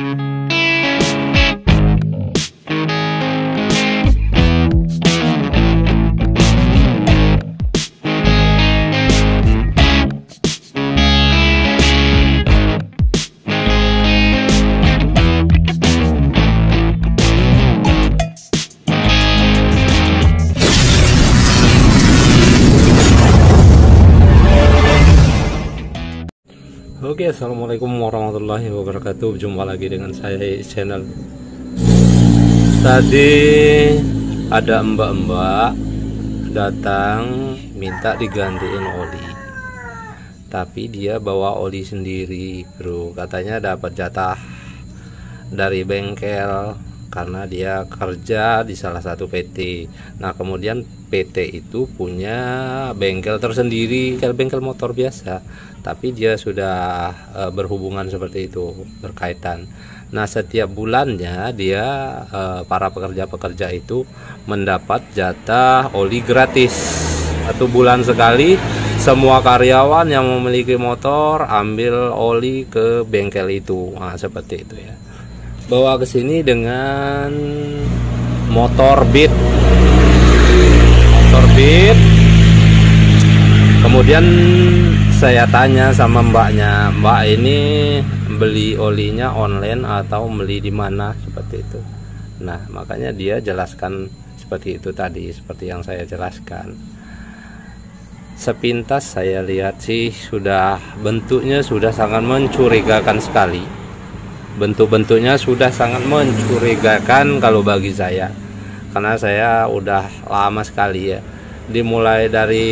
Oke, assalamualaikum warahmatullahi wabarakatuh. Jumpa lagi dengan saya channel. Tadi ada mbak-mbak datang minta digantiin oli, tapi dia bawa oli sendiri, bro. Katanya dapat jatah dari bengkel karena dia kerja di salah satu PT. Nah, kemudian PT itu punya bengkel tersendiri, bengkel motor biasa, tapi dia sudah berhubungan seperti itu, berkaitan. Nah, setiap bulannya dia para pekerja-pekerja itu mendapat jatah oli gratis. Satu bulan sekali semua karyawan yang memiliki motor ambil oli ke bengkel itu. Nah, seperti itu ya. Bawa ke sini dengan motor Beat. Kemudian saya tanya sama mbaknya, "Mbak, ini beli olinya online atau beli di mana?" Seperti itu. Nah, makanya dia jelaskan seperti itu tadi, seperti yang saya jelaskan. Sepintas saya lihat sih sudah bentuknya sudah sangat mencurigakan sekali. Bentuk-bentuknya sudah sangat mencurigakan kalau bagi saya, karena saya udah lama sekali ya, dimulai dari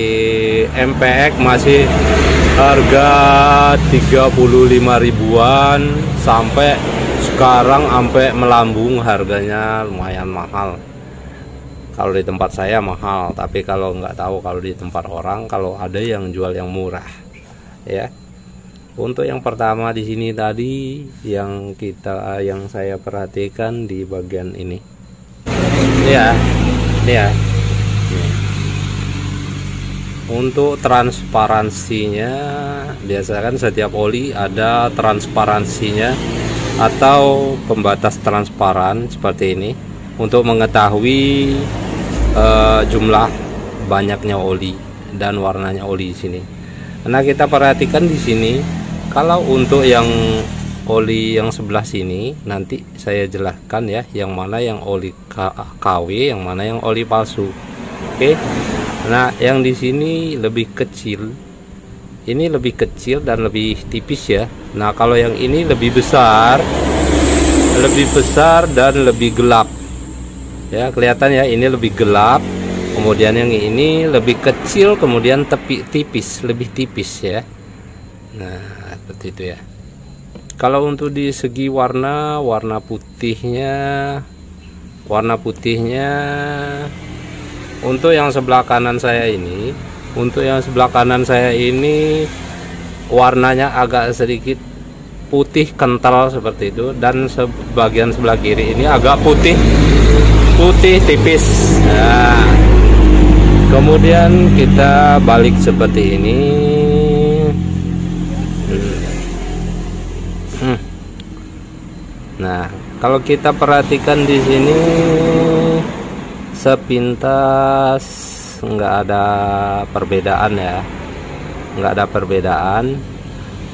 MPX masih harga 35 ribuan, sampai sekarang sampai melambung harganya, lumayan mahal. Kalau di tempat saya mahal, tapi kalau nggak tahu kalau di tempat orang, kalau ada yang jual yang murah ya. Untuk yang pertama di sini tadi yang saya perhatikan di bagian ini ya, untuk transparansinya, biasa kan setiap oli ada transparansinya atau pembatas transparan seperti ini untuk mengetahui jumlah banyaknya oli dan warnanya oli di sini. Nah, kita perhatikan di sini. Kalau untuk yang oli yang sebelah sini nanti saya jelaskan ya, yang mana yang oli KW, yang mana yang oli palsu. Oke. Nah, yang di sini lebih kecil. Ini lebih kecil dan lebih tipis ya. Nah, kalau yang ini lebih besar dan lebih gelap. Ya, kelihatan ya, ini lebih gelap. Kemudian yang ini lebih kecil, kemudian tepi tipis, lebih tipis ya. Nah, seperti itu ya. Kalau untuk di segi warna, warna putihnya untuk yang sebelah kanan saya ini, warnanya agak sedikit putih kental seperti itu, dan bagian sebelah kiri ini agak putih tipis. Nah, kemudian kita balik seperti ini. Nah, kalau kita perhatikan di sini sepintas nggak ada perbedaan ya,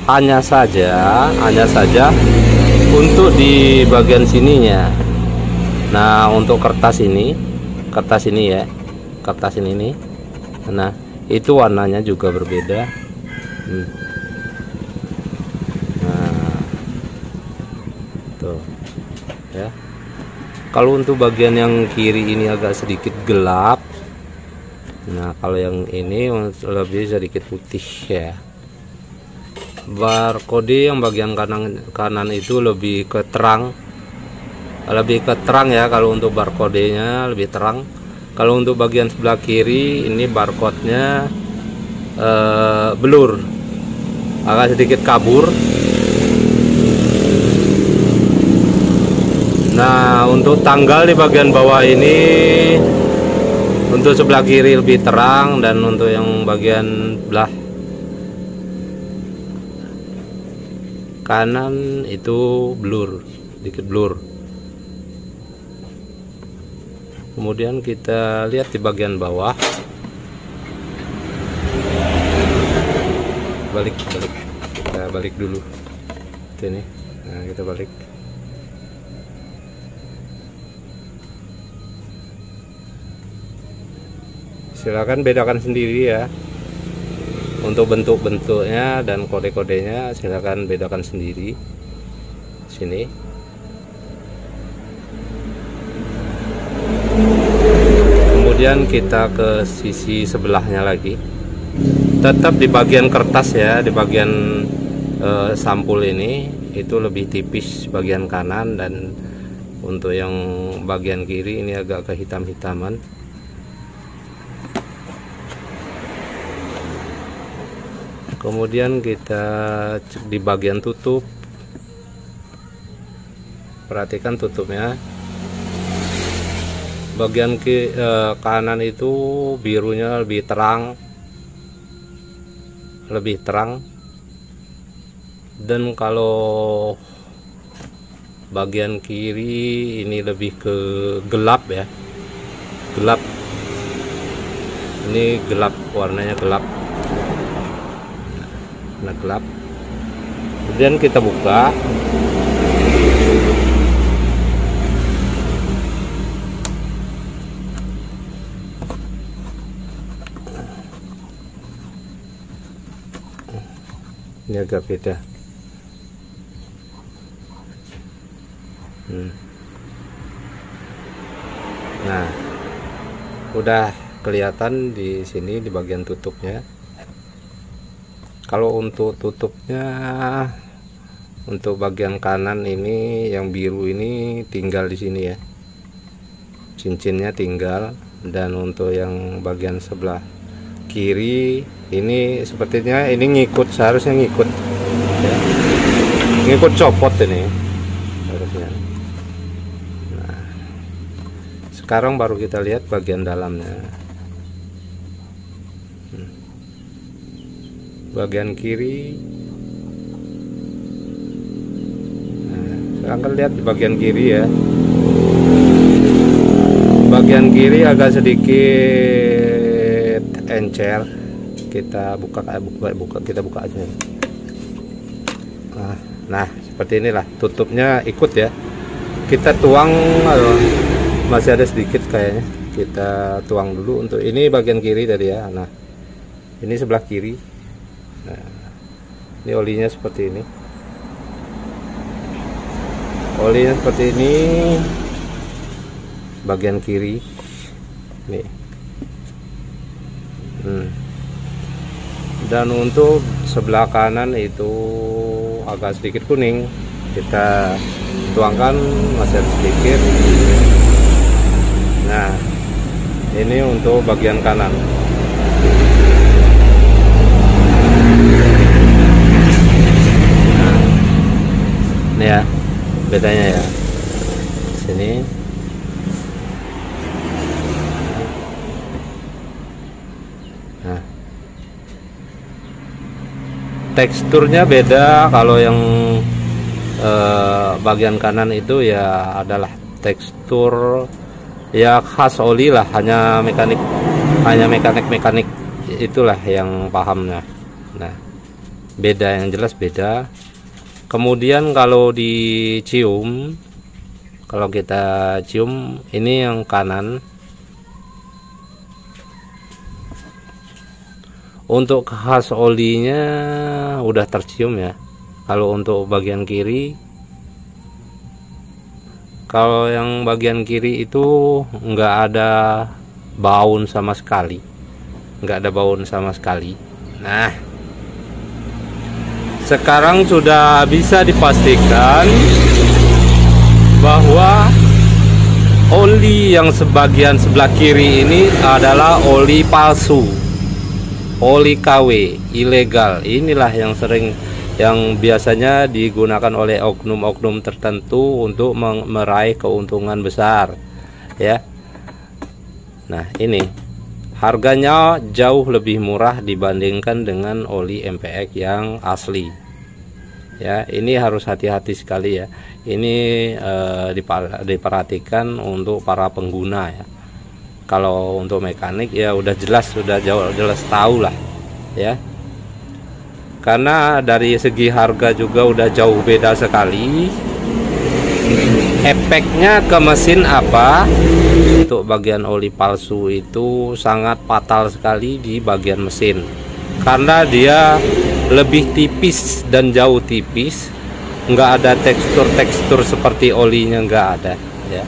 hanya saja untuk di bagian sininya. Nah, untuk kertas ini, nah itu warnanya juga berbeda. Ya. Kalau untuk bagian yang kiri ini agak sedikit gelap. Nah, kalau yang ini lebih sedikit putih ya. Barcode yang bagian kanan itu lebih ke terang ya. Kalau untuk barcode-nya lebih terang. Kalau untuk bagian sebelah kiri ini barcode-nya blur, agak sedikit kabur. Nah, untuk tanggal di bagian bawah ini untuk sebelah kiri lebih terang, dan untuk yang bagian belah kanan itu blur. sedikit blur. Kemudian kita lihat di bagian bawah, balik, kita balik dulu ini. Nah, kita balik. Silakan bedakan sendiri ya untuk bentuk-bentuknya dan kode-kodenya, silakan bedakan sendiri. Sini kemudian kita ke sisi sebelahnya lagi, tetap di bagian kertas ya, di bagian sampul ini itu lebih tipis bagian kanan, dan untuk yang bagian kiri ini agak kehitam-hitaman. Kemudian kita cek di bagian tutup, perhatikan tutupnya bagian kanan itu birunya lebih terang, dan kalau bagian kiri ini lebih ke gelap ya, gelap, ini gelap, warnanya gelap. Gelap. Kemudian kita buka. Ini agak beda. Nah, udah kelihatan di sini di bagian tutupnya. Kalau untuk tutupnya, untuk bagian kanan ini yang biru ini tinggal di sini ya, cincinnya tinggal. Dan untuk yang bagian sebelah kiri ini sepertinya ini ngikut, seharusnya ngikut ya. Ngikut copot ini harusnya. Nah, sekarang baru kita lihat bagian dalamnya. Bagian kiri, nah, sekarang lihat di bagian kiri ya. Bagian kiri agak sedikit encer, kita buka aja. Nah, seperti inilah tutupnya, ikut ya. Kita tuang, masih ada sedikit kayaknya. Kita tuang dulu untuk ini bagian kiri tadi ya. Nah, ini sebelah kiri. Nah, ini olinya seperti ini. Olinya seperti ini bagian kiri. Nih. Dan untuk sebelah kanan itu agak sedikit kuning. Kita tuangkan masih sedikit. Nah, ini untuk bagian kanan. Ya, bedanya ya sini. Nah, teksturnya beda. Kalau yang bagian kanan itu ya adalah tekstur ya khas oli lah, hanya mekanik itulah yang pahamnya. Nah, beda, yang jelas beda. Kemudian kalau dicium, kalau kita cium ini yang kanan, untuk khas olinya udah tercium ya. Kalau untuk bagian kiri, kalau yang bagian kiri itu nggak ada baun sama sekali, Nah, sekarang sudah bisa dipastikan bahwa oli yang sebagian sebelah kiri ini adalah oli palsu, oli KW ilegal. Inilah yang biasanya digunakan oleh oknum-oknum tertentu untuk meraih keuntungan besar ya. Nah, ini harganya jauh lebih murah dibandingkan dengan oli MPX yang asli. ya. Ini harus hati-hati sekali ya. Ini diperhatikan untuk para pengguna ya. Kalau untuk mekanik ya udah jelas, sudah jauh jelas tahu lah ya. Karena dari segi harga juga udah jauh beda sekali. Efeknya ke mesin apa? Untuk bagian oli palsu itu sangat fatal sekali di bagian mesin. Karena dia lebih tipis dan jauh tipis, nggak ada tekstur-tekstur seperti olinya, nggak ada ya.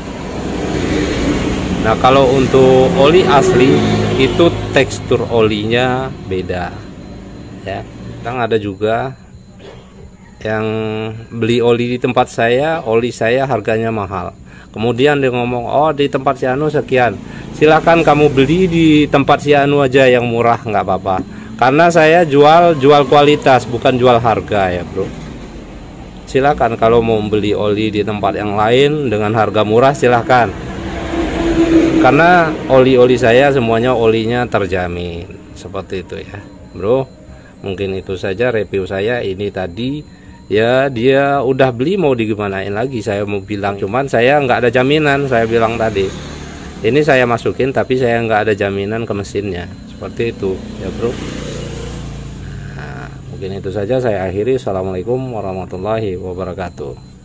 Nah kalau untuk oli asli itu tekstur olinya beda ya. Ada juga yang beli oli di tempat saya, oli saya harganya mahal, kemudian dia ngomong, oh di tempat si Anu sekian, silahkan kamu beli di tempat si Anu aja yang murah, nggak apa-apa, karena saya jual kualitas, bukan jual harga ya bro. Silahkan kalau mau beli oli di tempat yang lain dengan harga murah silahkan, karena oli-oli saya semuanya olinya terjamin, seperti itu ya bro. Mungkin itu saja review saya ini tadi ya. Dia udah beli mau digimanain lagi, saya mau bilang cuman saya nggak ada jaminan, saya bilang tadi ini saya masukin tapi saya nggak ada jaminan ke mesinnya, seperti itu ya bro. Nah, mungkin itu saja saya akhiri. Assalamualaikum warahmatullahi wabarakatuh.